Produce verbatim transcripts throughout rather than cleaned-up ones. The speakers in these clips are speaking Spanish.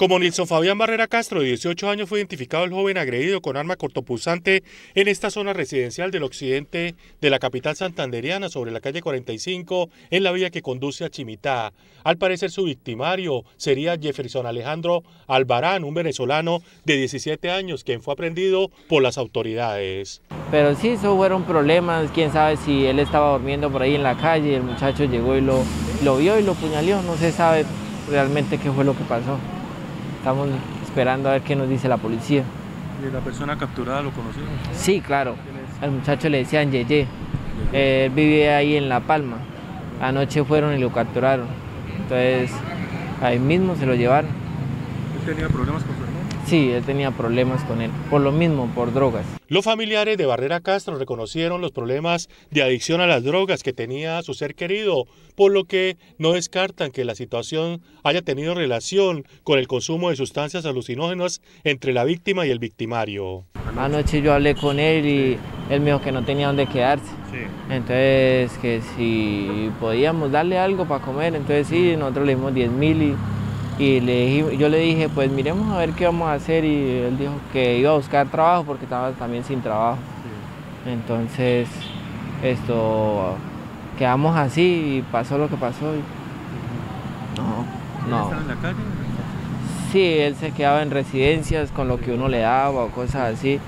Como Nilson Fabián Barrera Castro, de dieciocho años, fue identificado el joven agredido con arma cortopulsante en esta zona residencial del occidente de la capital santandereana, sobre la calle cuarenta y cinco, en la vía que conduce a Chimitá. Al parecer, su victimario sería Jefferson Alejandro Albarán, un venezolano de diecisiete años, quien fue aprehendido por las autoridades. Pero sí, eso fueron problemas, quién sabe si él estaba durmiendo por ahí en la calle, el muchacho llegó y lo, lo vio y lo puñaleó, no se sabe realmente qué fue lo que pasó. Estamos esperando a ver qué nos dice la policía. ¿Y la persona capturada lo conocía? Sí, claro. Al muchacho le decían Yeye. Él vivía ahí en La Palma. Anoche fueron y lo capturaron. Entonces, ahí mismo se lo llevaron. ¿Él tenía problemas con su hermano? Sí, él tenía problemas con él. Por lo mismo, por drogas. Los familiares de Barrera Castro reconocieron los problemas de adicción a las drogas que tenía su ser querido, por lo que no descartan que la situación haya tenido relación con el consumo de sustancias alucinógenas entre la víctima y el victimario. Anoche yo hablé con él y él me dijo que no tenía dónde quedarse, entonces que si podíamos darle algo para comer, entonces sí, nosotros le dimos diez mil y... Y le, yo le dije, pues miremos a ver qué vamos a hacer, y él dijo que iba a buscar trabajo porque estaba también sin trabajo. Sí. Entonces, esto, quedamos así y pasó lo que pasó. Y... No, no. ¿Estaba en la calle? Sí, él se quedaba en residencias con lo que uno le daba o cosas así,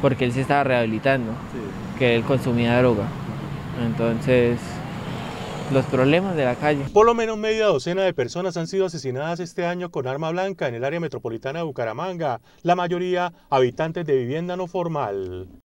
porque él se estaba rehabilitando, sí, que él consumía droga. Entonces... los problemas de la calle. Por lo menos media docena de personas han sido asesinadas este año con arma blanca en el área metropolitana de Bucaramanga, la mayoría habitantes de vivienda no formal.